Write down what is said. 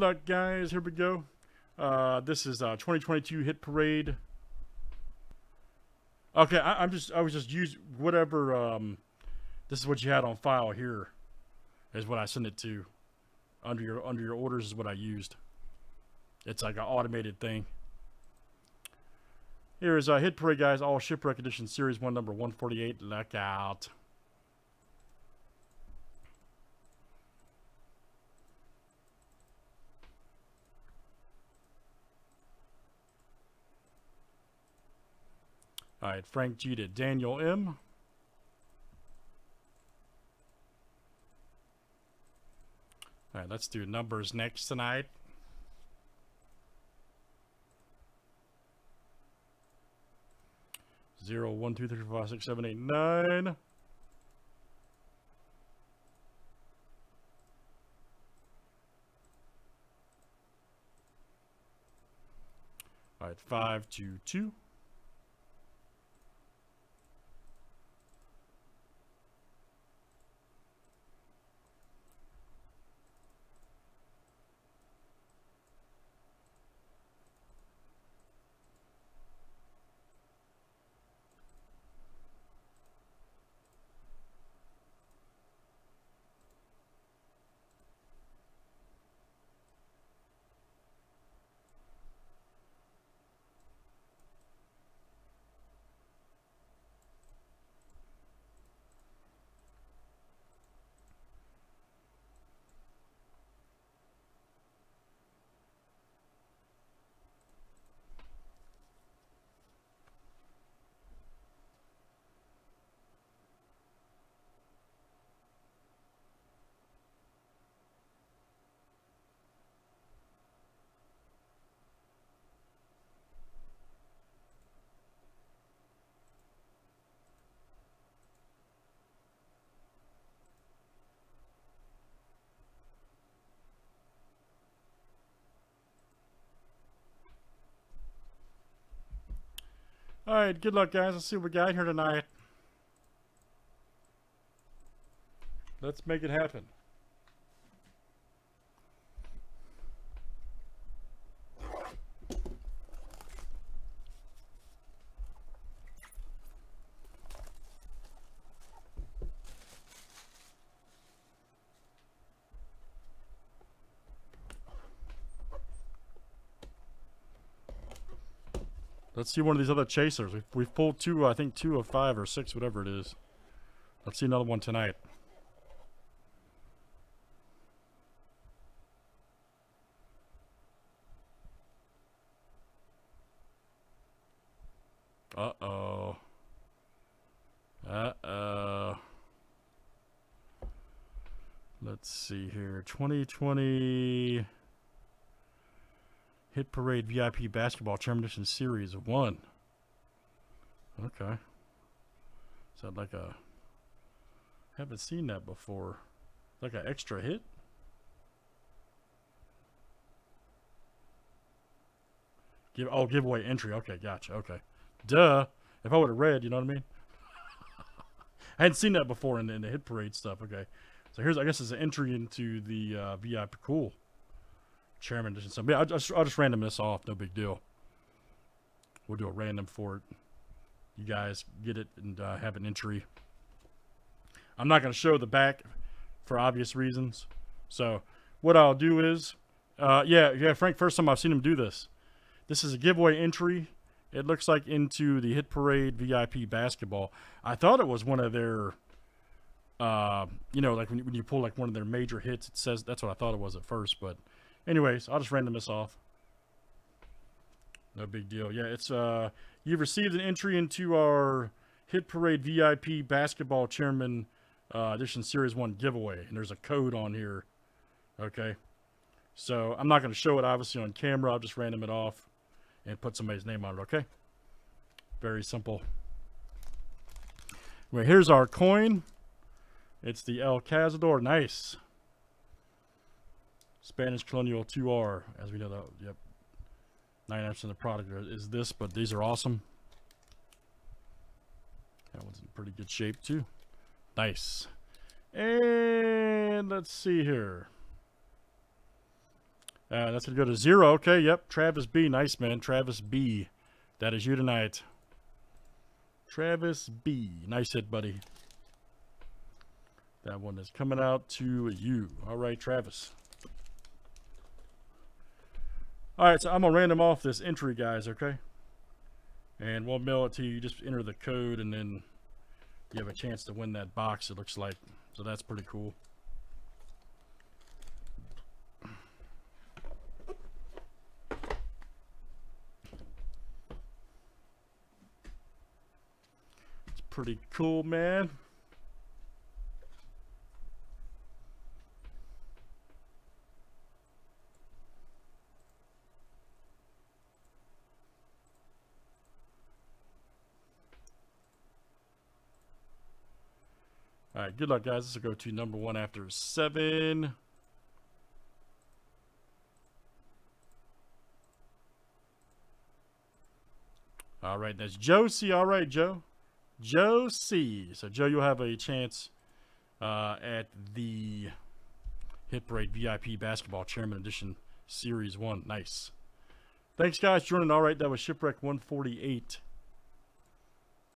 luck, guys. Here we go. This is 2022 Hit Parade. Okay, I was just using whatever. This is what you had on file here, is what I sent it to. Under your orders is what I used. It's like an automated thing. Here is Hit Parade, guys. All Shipwreck Edition Series 1, number 148. Look out. All right, Frank G to Daniel M. All right, let's do numbers next tonight. Zero, one, two, three, four, five, six, seven, eight, nine. All right, 522. All right, good luck, guys. Let's see what we got here tonight. Let's make it happen. Let's see one of these other chasers. We've pulled two, I think two of five or six, whatever it is. Let's see another one tonight. Uh-oh. Uh-oh. Let's see here. 2020... Hit Parade VIP Basketball Championship Series 1. Okay. Is that like a... Haven't seen that before. Like an extra hit? Giveaway entry. Okay, gotcha. Okay. Duh. If I would have read, you know what I mean? I hadn't seen that before in the Hit Parade stuff. Okay. So here's, I guess, is an entry into the VIP. Cool. Chairman edition. So yeah, I'll just random this off. No big deal. We'll do a random for it. You guys get it and have an entry. I'm not going to show the back for obvious reasons. So what I'll do is, yeah, Frank, first time I've seen him do this. This is a giveaway entry. It looks like into the Hit Parade VIP basketball. I thought it was one of their, you know, like when you pull like one of their major hits, it says, that's what I thought it was at first, but anyways, I'll just random this off. No big deal. Yeah, it's you've received an entry into our Hit Parade VIP Basketball Chairman Edition Series 1 giveaway, and there's a code on here. Okay, so I'm not going to show it obviously on camera. I'll just random it off and put somebody's name on it. Okay, very simple. Well, here's our coin. It's the El Cazador. Nice. Spanish Colonial 2R, as we know that, yep, 99% of the product is this, but these are awesome. That one's in pretty good shape too. Nice. And let's see here. That's going to go to 0. Okay, yep. Travis B. Nice, man. Travis B. That is you tonight. Travis B. Nice hit, buddy. That one is coming out to you. All right, Travis. All right, so I'm going to random off this entry, guys, okay? And we'll mail it to you. You just enter the code, and then you have a chance to win that box, it looks like. So that's pretty cool. Pretty cool, man. All right, good luck, guys. This will go to number 1 after 7. All right, that's Josie. All right, Joe. Joe C. So, Joe, you'll have a chance at the Hit Parade VIP Basketball Chairman Edition Series 1. Nice. Thanks, guys, Jordan. All right, that was Shipwreck 148.